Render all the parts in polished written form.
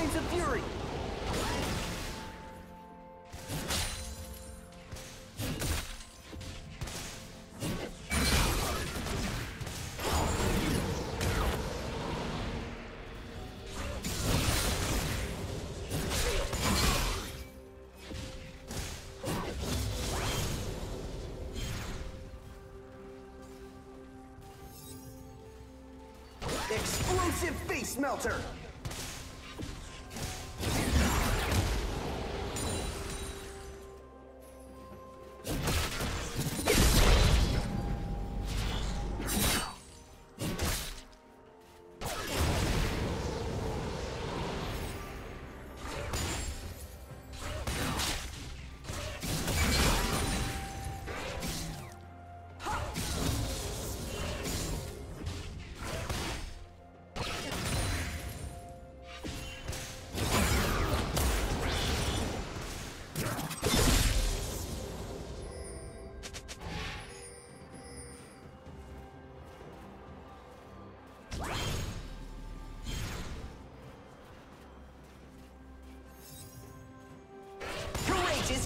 flames of fury! Explosive face melter!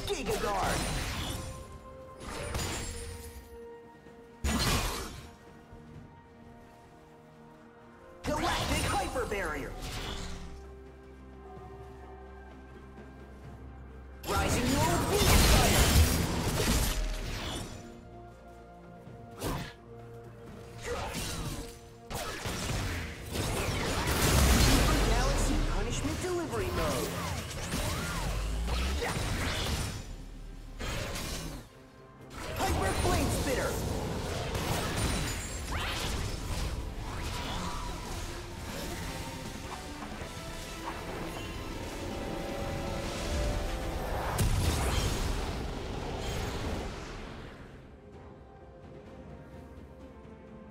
Giga Guard! Galactic Hyper Barrier! Rising World Beast Fire! Super Galaxy Punishment Delivery Mode!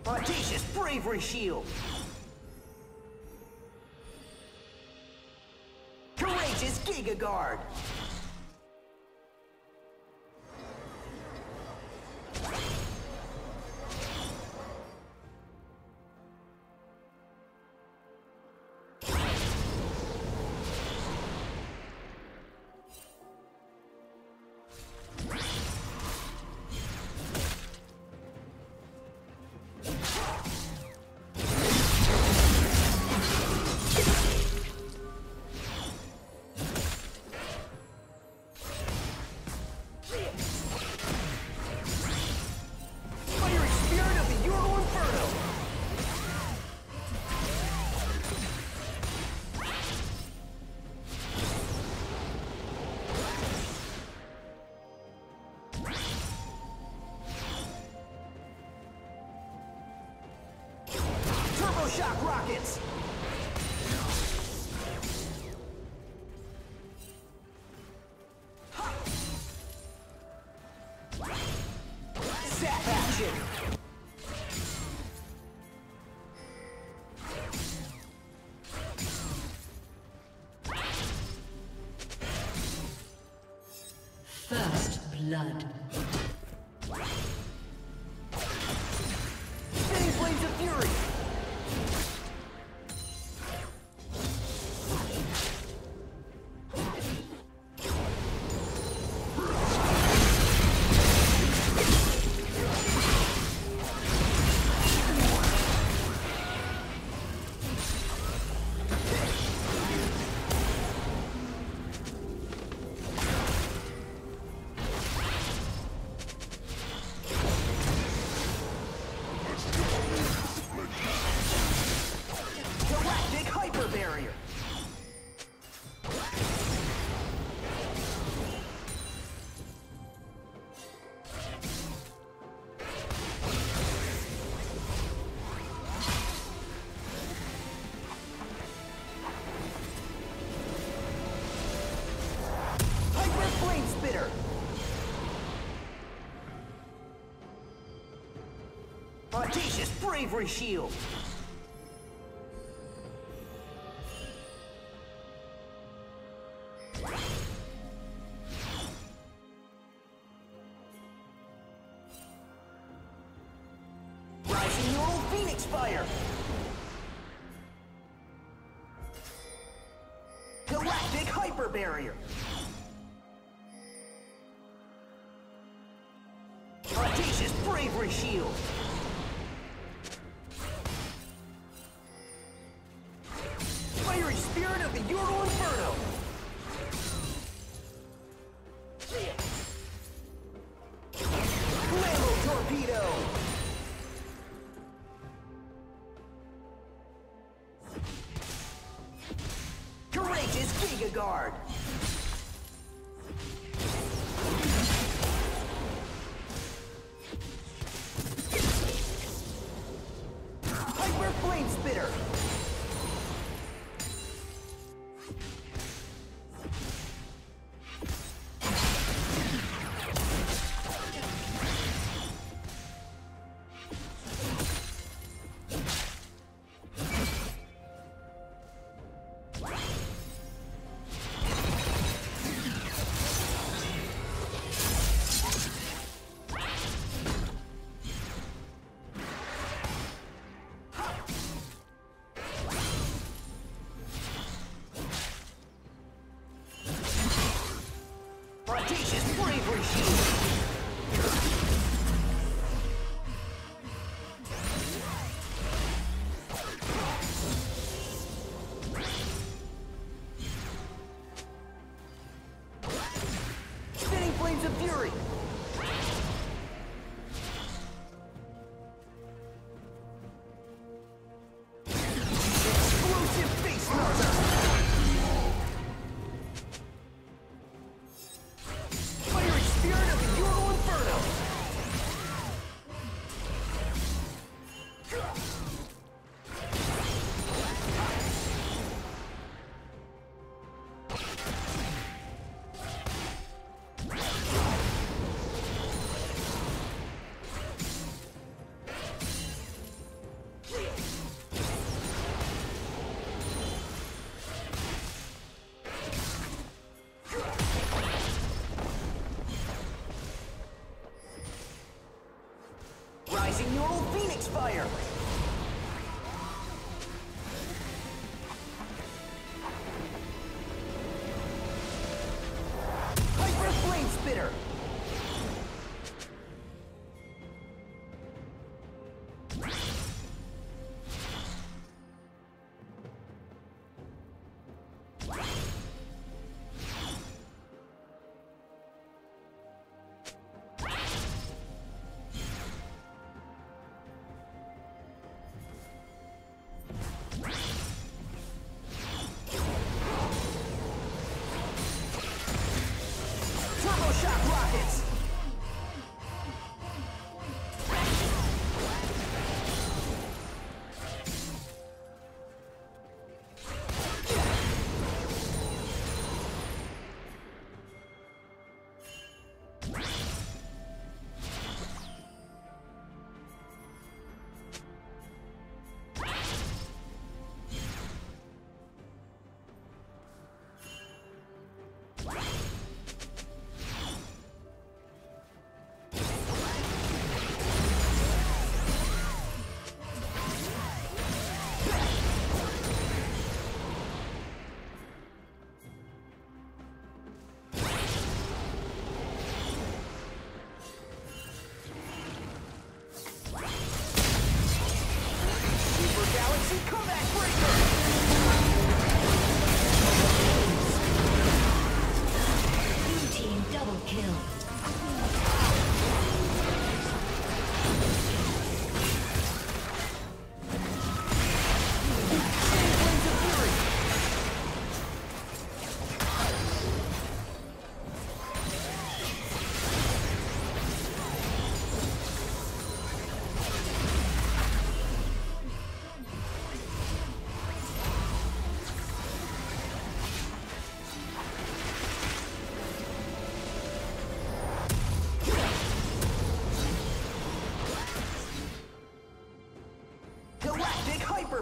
Audacious Bravery Shield! Courageous Giga Guard! Shock rockets! Ha! Zap action! First blood. Spinning flames of fury! Audacious Bravery Shield! Rising Old Phoenix Fire! Galactic Hyper Barrier! Audacious Bravery Shield! Fiery Spirit of the Ural Inferno! Flammo Torpedo! Courageous Giga Guard! Hyper Flame Spitter! Audacious Bravery Shield! Spinning Flames of Fury! Explosive Face Melter! Your old Phoenix Fire! Hyper Flame Spitter!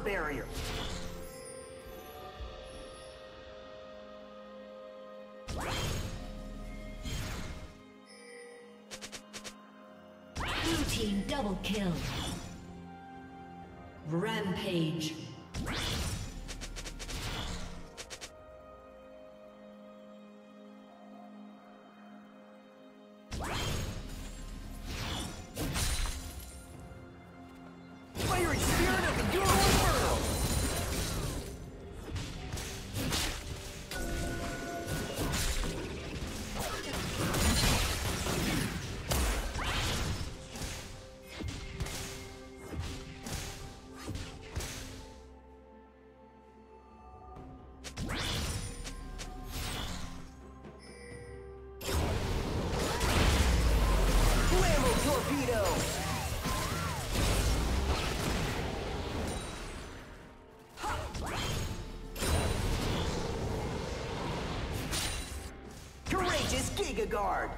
Barrier. Blue team double kill. Rampage. Unleashes Giga Guard.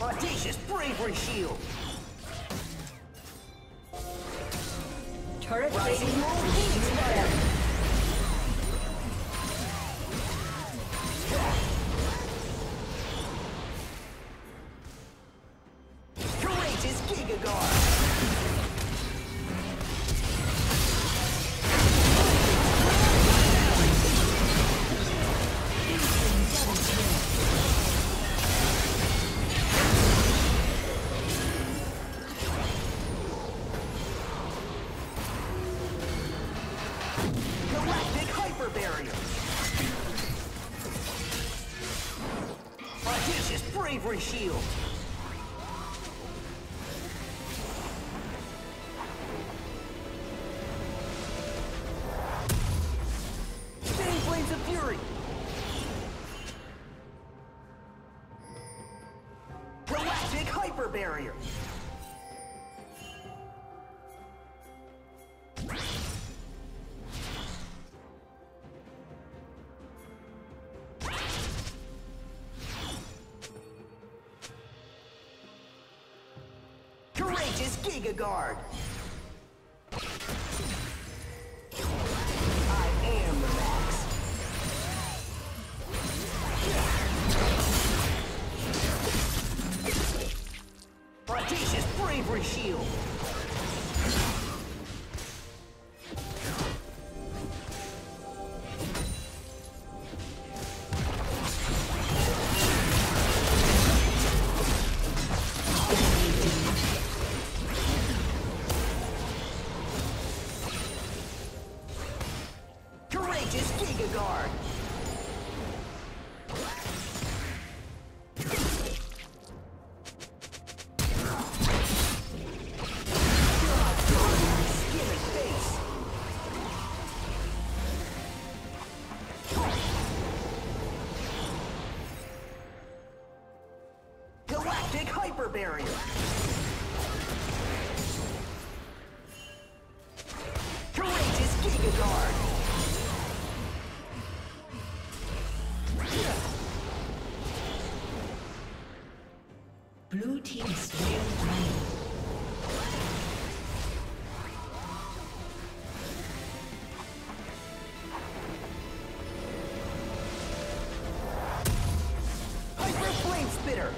Audacious Bravery Shield. Turret Rising Phoenix Fire. Shield. Spinning Blades of Fury. Galactic Hyper Barrier. Giga Guard. I am the max. Audacious Bravery Shield. Hyper Barrier. Courageous Giga Guard. Blue Team Steel Dragon. Hyper Flame Spitter.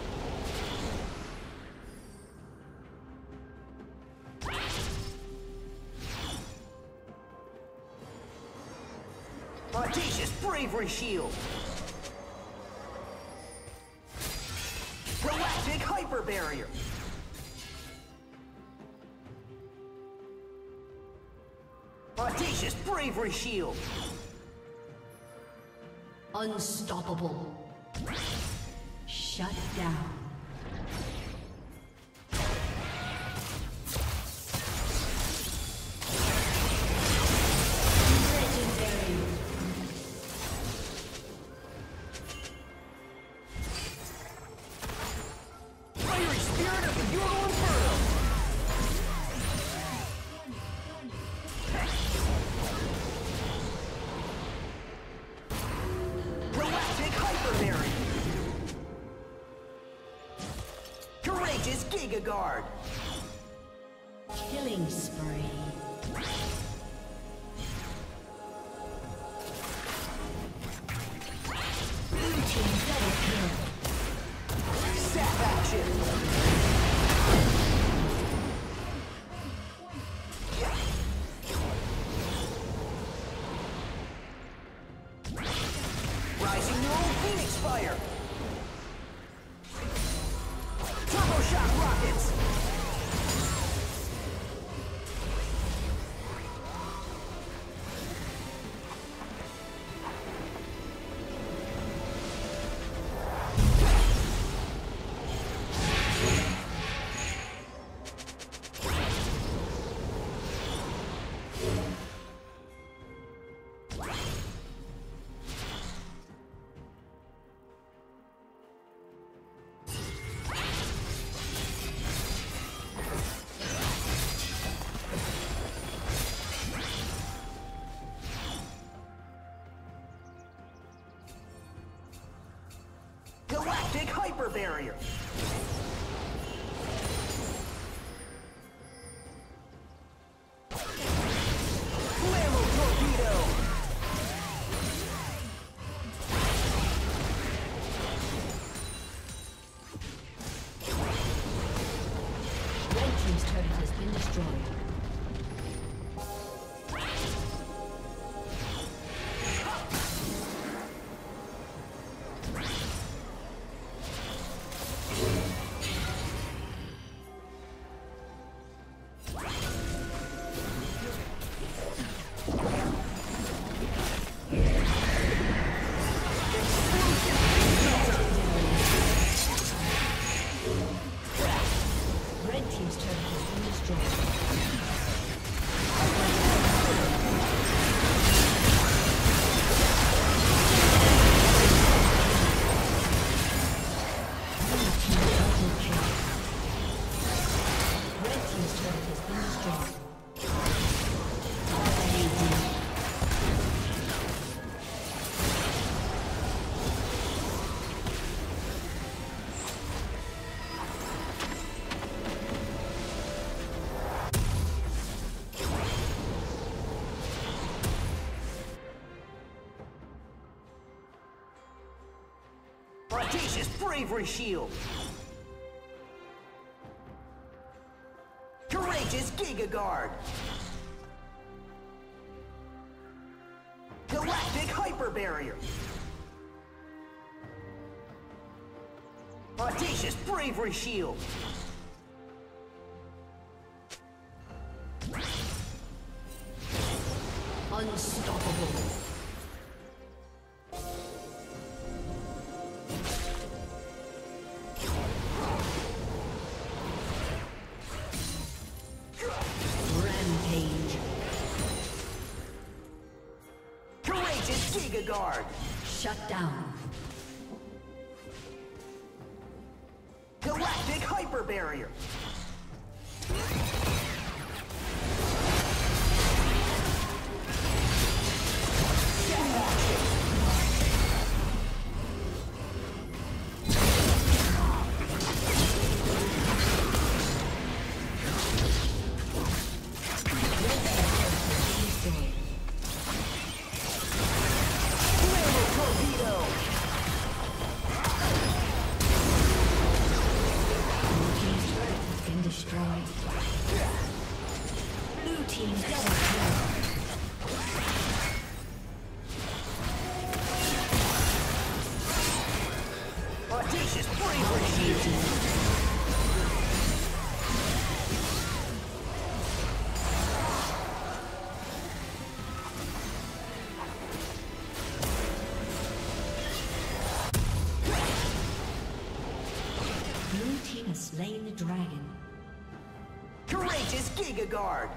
Audacious Bravery Shield. Galactic Hyper Barrier. Audacious Bravery Shield. Unstoppable. Shut down. Giga Guard. Killing spree. Blue Team double kill. Snap action. Rising Roll Phoenix Fire. Turbo Shock Rockets! barrier. Audacious bravery shield! Courageous Giga Guard! Galactic Hyper Barrier! Audacious bravery shield! Unstoppable! Guard. Shut down. Galactic Hyper Barrier. Dragon. Courageous Giga Guard.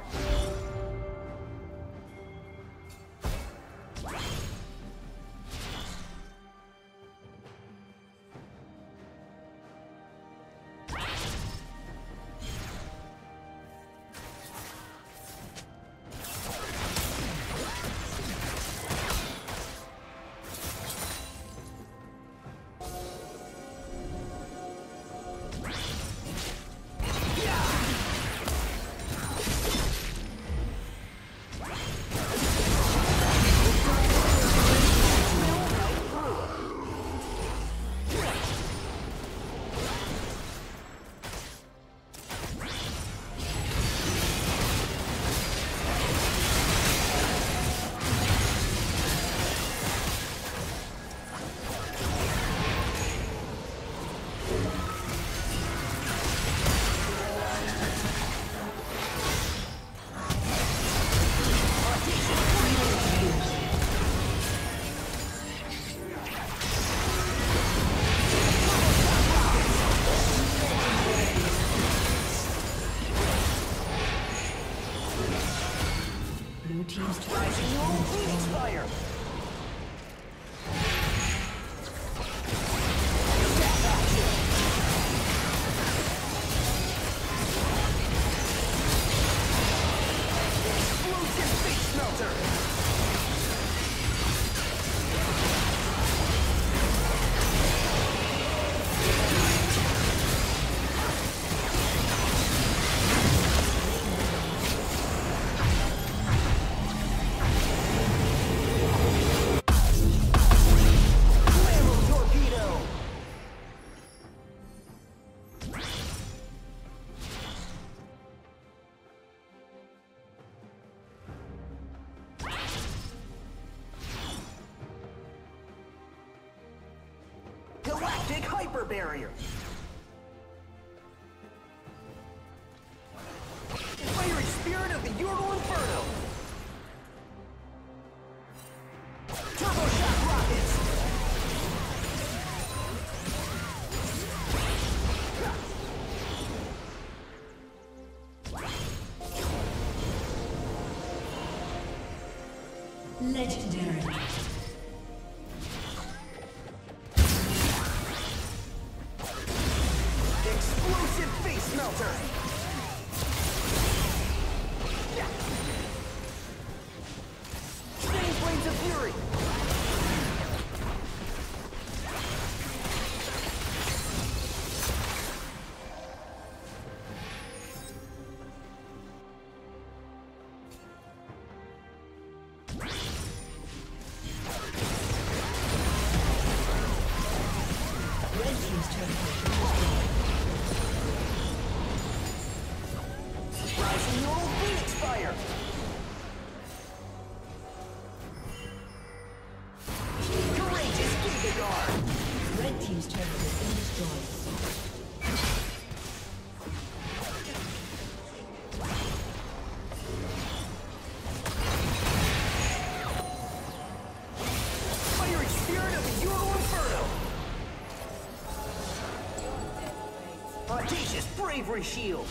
Let's go. Viper Barrier. The fiery spirit of the Ural Inferno. Turbo Shock Rockets. Legendary. Explosive face melter. Audacious bravery shield!